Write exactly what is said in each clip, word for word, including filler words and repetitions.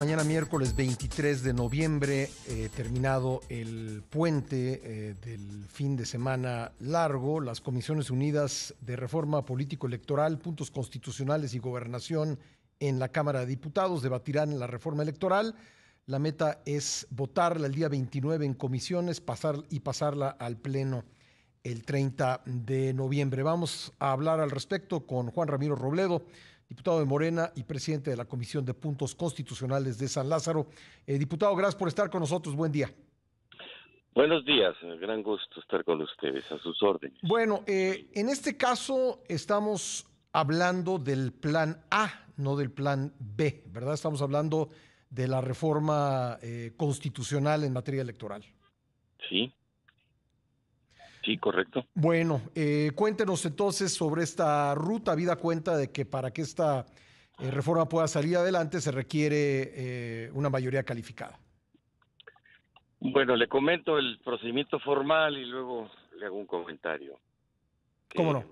Mañana miércoles veintitrés de noviembre, eh, terminado el puente eh, del fin de semana largo, las Comisiones Unidas de Reforma Político-Electoral, Puntos Constitucionales y Gobernación en la Cámara de Diputados debatirán la reforma electoral. La meta es votarla el día veintinueve en comisiones pasar, y pasarla al Pleno el treinta de noviembre. Vamos a hablar al respecto con Juan Ramiro Robledo, diputado de Morena y presidente de la Comisión de Puntos Constitucionales de San Lázaro. Eh, diputado, gracias por estar con nosotros. Buen día. Buenos días. Gran gusto estar con ustedes. A sus órdenes. Bueno, eh, en este caso estamos hablando del plan A, no del plan B, ¿verdad? Estamos hablando de la reforma eh, constitucional en materia electoral. Sí. Sí, correcto. Bueno, eh, cuéntenos entonces sobre esta ruta, habida cuenta de que para que esta eh, reforma pueda salir adelante se requiere eh, una mayoría calificada. Bueno, le comento el procedimiento formal y luego le hago un comentario. Que, ¿Cómo no?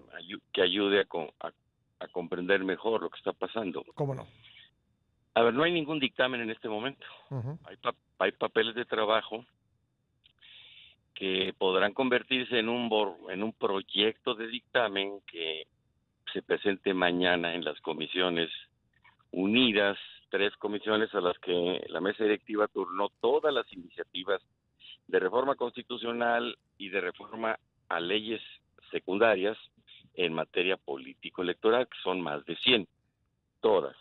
Que ayude a, a, a comprender mejor lo que está pasando. ¿Cómo no? A ver, no hay ningún dictamen en este momento. Uh-huh. Hay, pa- hay papeles de trabajo que podrán convertirse en un en un proyecto de dictamen que se presente mañana en las comisiones unidas, tres comisiones a las que la mesa directiva turnó todas las iniciativas de reforma constitucional y de reforma a leyes secundarias en materia político-electoral, que son más de cien, todas.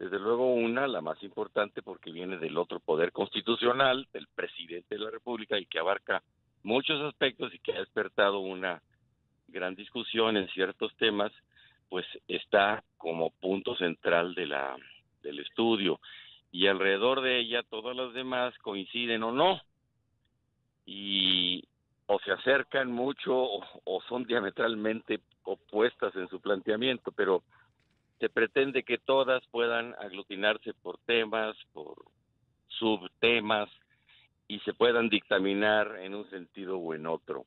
Desde luego una, la más importante, porque viene del otro poder constitucional, del presidente de la República, y que abarca muchos aspectos y que ha despertado una gran discusión en ciertos temas, pues está como punto central de la del estudio. Y alrededor de ella todas las demás coinciden o no, y o se acercan mucho o, o son diametralmente opuestas en su planteamiento, pero se pretende que todas puedan aglutinarse por temas, por subtemas, y se puedan dictaminar en un sentido o en otro.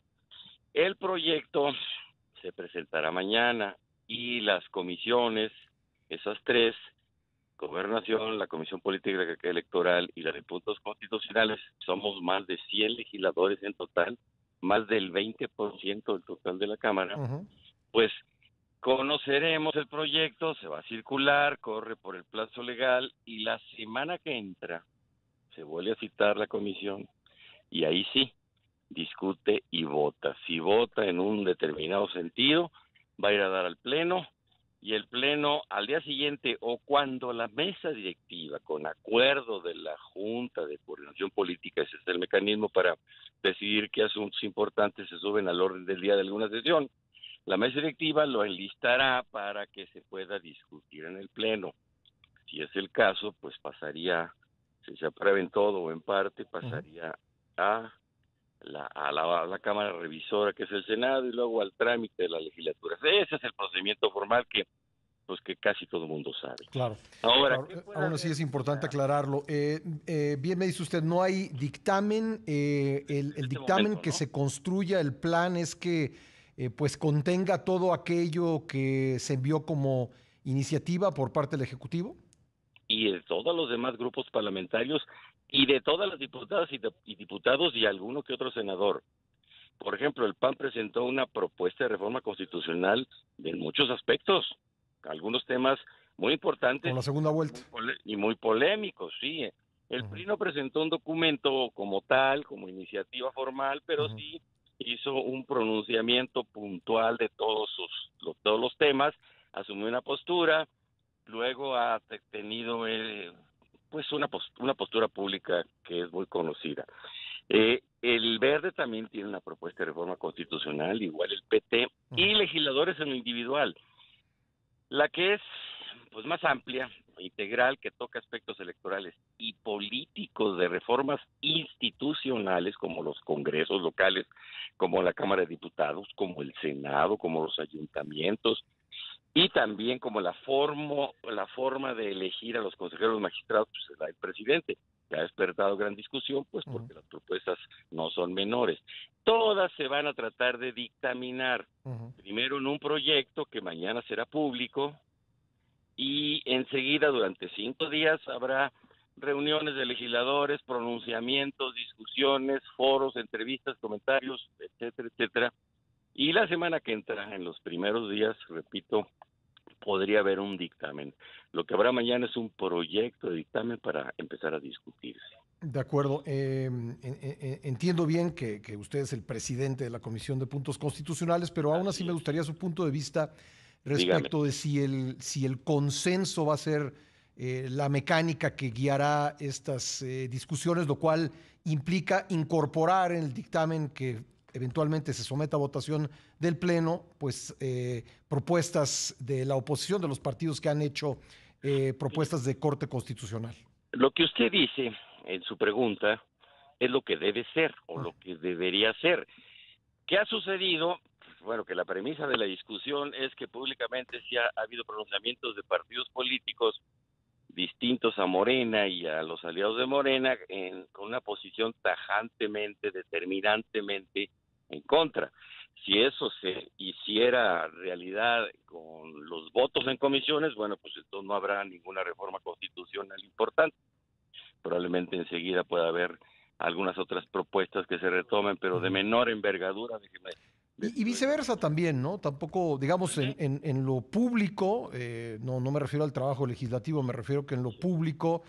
El proyecto se presentará mañana y las comisiones, esas tres, Gobernación, la Comisión Política Electoral y la de Puntos Constitucionales, somos más de cien legisladores en total, más del veinte por ciento del total de la Cámara, uh-huh. pues... conoceremos el proyecto, se va a circular, corre por el plazo legal y la semana que entra se vuelve a citar la comisión y ahí sí, discute y vota. Si vota en un determinado sentido, va a ir a dar al Pleno y el Pleno al día siguiente o cuando la mesa directiva, con acuerdo de la Junta de Coordinación Política, ese es el mecanismo para decidir qué asuntos importantes se suben al orden del día de alguna sesión, la mesa directiva lo enlistará para que se pueda discutir en el Pleno. Si es el caso, pues pasaría, si se aprueba en todo o en parte, pasaría a la, a, la, a la Cámara Revisora, que es el Senado, y luego al trámite de la legislatura. Ese es el procedimiento formal que pues que casi todo el mundo sabe. Claro. Ahora, claro, aún así es importante aclararlo. Eh, eh, bien me dice usted, no hay dictamen. Eh, el, el dictamen este momento, ¿no? Que se construya el plan es que... Eh, pues contenga todo aquello que se envió como iniciativa por parte del Ejecutivo? Y de todos los demás grupos parlamentarios y de todas las diputadas y, de, y diputados y alguno que otro senador. Por ejemplo, el P A N presentó una propuesta de reforma constitucional en muchos aspectos, algunos temas muy importantes. Con la segunda vuelta. Y muy polémicos, sí. El uh-huh. P R I no presentó un documento como tal, como iniciativa formal, pero uh-huh. sí hizo un pronunciamiento puntual de todos sus los, todos los temas, asumió una postura, luego ha tenido eh, pues una postura, una postura pública que es muy conocida. Eh, el Verde también tiene una propuesta de reforma constitucional, igual el P T, y legisladores en lo individual. La que es pues más amplia, integral, que toca aspectos electorales y políticos de reformas institucionales como los congresos locales, como la Cámara de Diputados, como el Senado, como los ayuntamientos y también como la, formo, la forma de elegir a los consejeros magistrados, pues el presidente, que ha despertado gran discusión, pues porque uh-huh. las propuestas no son menores. Todas se van a tratar de dictaminar, uh-huh. primero en un proyecto que mañana será público, y enseguida durante cinco días habrá reuniones de legisladores, pronunciamientos, discusiones, foros, entrevistas, comentarios, etcétera, etcétera. Y la semana que entra, en los primeros días, repito, podría haber un dictamen. Lo que habrá mañana es un proyecto de dictamen para empezar a discutirse. De acuerdo. Eh, entiendo bien que, que usted es el presidente de la Comisión de Puntos Constitucionales, pero aún así me gustaría su punto de vista respecto Dígame. de si el, si el consenso va a ser eh, la mecánica que guiará estas eh, discusiones, lo cual implica incorporar en el dictamen que eventualmente se someta a votación del Pleno, pues eh, propuestas de la oposición, de los partidos que han hecho eh, propuestas de corte constitucional. Lo que usted dice en su pregunta es lo que debe ser o lo que debería ser. ¿Qué ha sucedido? Bueno, que la premisa de la discusión es que públicamente sí ha, ha habido pronunciamientos de partidos políticos distintos a Morena y a los aliados de Morena en, con una posición tajantemente, determinantemente en contra. Si eso se hiciera realidad con los votos en comisiones, bueno, pues entonces no habrá ninguna reforma constitucional importante. Probablemente enseguida pueda haber algunas otras propuestas que se retomen, pero de menor envergadura. Déjeme, de... Y, y viceversa también, ¿no? Tampoco, digamos, en, en, en lo público, eh, no, no me refiero al trabajo legislativo, me refiero que en lo público,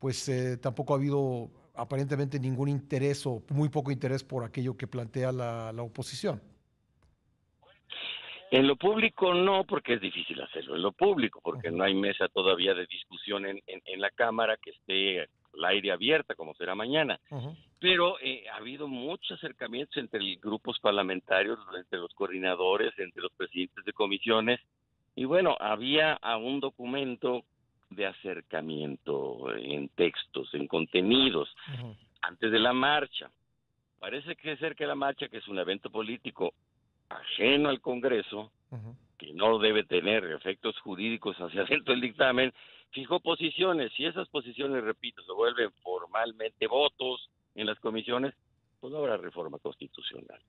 pues eh, tampoco ha habido aparentemente ningún interés o muy poco interés por aquello que plantea la, la oposición. En lo público no, porque es difícil hacerlo en lo público, porque no hay mesa todavía de discusión en, en, en la Cámara que esté al aire abierta, como será mañana. Uh-huh. Pero eh, ha habido muchos acercamientos entre grupos parlamentarios, entre los coordinadores, entre los presidentes de comisiones, y bueno, había un documento de acercamiento en textos, en contenidos, uh-huh. antes de la marcha. Parece que cerca de la marcha, que es un evento político ajeno al Congreso, uh-huh. que no debe tener efectos jurídicos hacia adentro del dictamen, fijó posiciones, y esas posiciones, repito, se vuelven formalmente votos en las comisiones, pues no habrá reforma constitucional.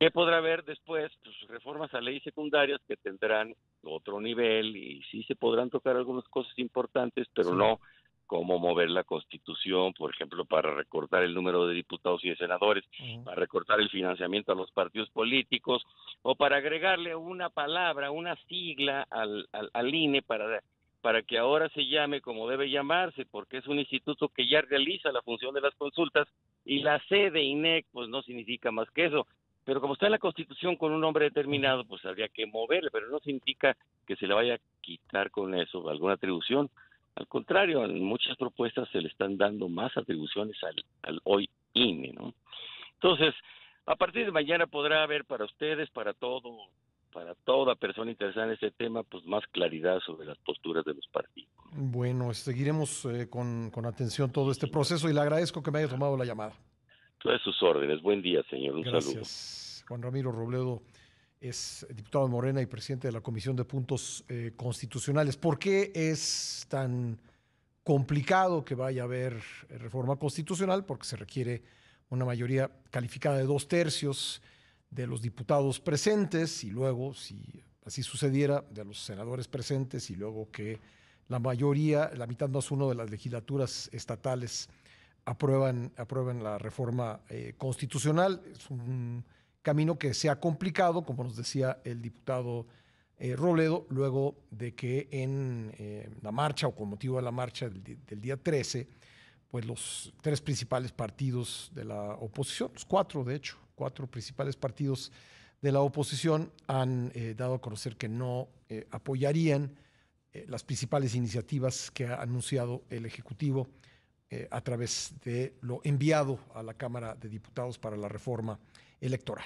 ¿Qué podrá haber después? Pues reformas a leyes secundarias que tendrán otro nivel, y sí se podrán tocar algunas cosas importantes, pero sí. no cómo mover la Constitución, por ejemplo, para recortar el número de diputados y de senadores, uh-huh. para recortar el financiamiento a los partidos políticos, o para agregarle una palabra, una sigla al, al, al I N E para, para que ahora se llame como debe llamarse, porque es un instituto que ya realiza la función de las consultas, y la C de I N E C pues no significa más que eso. Pero como está en la Constitución con un nombre determinado, pues habría que moverle, pero no significa que se le vaya a quitar con eso alguna atribución. Al contrario, en muchas propuestas se le están dando más atribuciones al, al hoy I N E, ¿no? Entonces, a partir de mañana podrá haber para ustedes, para todo, para toda persona interesada en este tema, pues más claridad sobre las posturas de los partidos. Bueno, seguiremos eh, con, con atención todo este proceso y le agradezco que me haya tomado la llamada. Todas sus órdenes. Buen día, señor. Un Gracias. saludo. Gracias. Juan Ramiro Robledo es diputado de Morena y presidente de la Comisión de Puntos eh, Constitucionales. ¿Por qué es tan complicado que vaya a haber reforma constitucional? Porque se requiere una mayoría calificada de dos tercios de los diputados presentes y luego, si así sucediera, de los senadores presentes y luego que la mayoría, la mitad más uno de las legislaturas estatales aprueban, aprueban la reforma eh, constitucional. Es un camino que se ha complicado, como nos decía el diputado eh, Robledo, luego de que en eh, la marcha o con motivo de la marcha del, del día trece, pues los tres principales partidos de la oposición, los cuatro de hecho, cuatro principales partidos de la oposición han eh, dado a conocer que no eh, apoyarían eh, las principales iniciativas que ha anunciado el Ejecutivo eh, a través de lo enviado a la Cámara de Diputados para la reforma electoral.